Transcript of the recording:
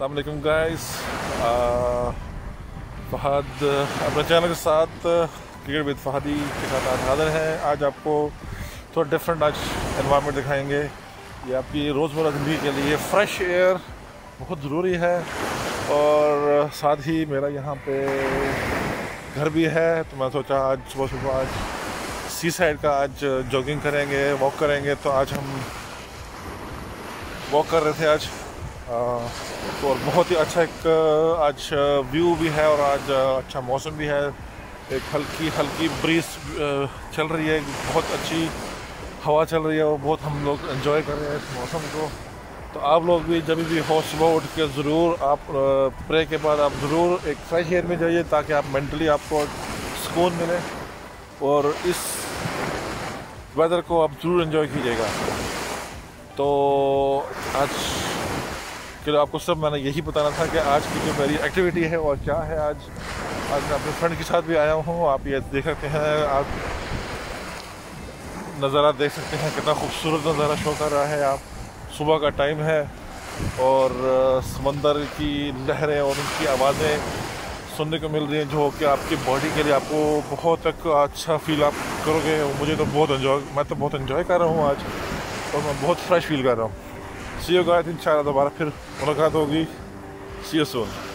अस्सलाम वालेकुम गाइस, फहद अपने चैनल के साथ व्लॉग्स विद फहदी के साथ आज हाजिर हैं। आज आपको थोड़ा डिफरेंट आज एनवायरनमेंट दिखाएंगे। ये आपकी रोज़मर्रा ज़िंदगी के लिए फ़्रेश एयर बहुत ज़रूरी है और साथ ही मेरा यहाँ पे घर भी है, तो मैं सोचा आज सुबह आज सी साइड का आज जॉगिंग करेंगे, वॉक करेंगे। तो आज हम वॉक कर रहे थे आज और बहुत ही अच्छा एक आज व्यू भी है और आज अच्छा मौसम भी है। एक हल्की ब्रीज चल रही है, बहुत अच्छी हवा चल रही है और बहुत हम लोग एंजॉय कर रहे हैं इस मौसम को। तो आप लोग भी जब भी हो सुबह उठ के ज़रूर आप प्रे के बाद आप ज़रूर एक फ्रेश एयर में जाइए ताकि आप मेंटली आपको सुकून मिले और इस वेदर को आप ज़रूर एंजॉय कीजिएगा। तो आज के लिए आपको सब मैंने यही बताना था कि आज की जो मेरी एक्टिविटी है और क्या है। आज मैं अपने फ्रेंड के साथ भी आया हूँ, आप ये देख सकते हैं, आप नज़ारा देख सकते हैं कितना खूबसूरत नज़ारा शो कर रहा है। आप सुबह का टाइम है और समंदर की लहरें और उनकी आवाज़ें सुनने को मिल रही हैं जो कि आपकी बॉडी के लिए आपको बहुत अच्छा फील आप करोगे। मुझे तो बहुत एंजॉय मैं तो बहुत एंजॉय कर रहा हूँ आज और मैं बहुत फ्रेश फील कर रहा हूँ। सी यू गाइस, इंशाल्लाह दोबारा फिर मुलाकात होगी। See you soon.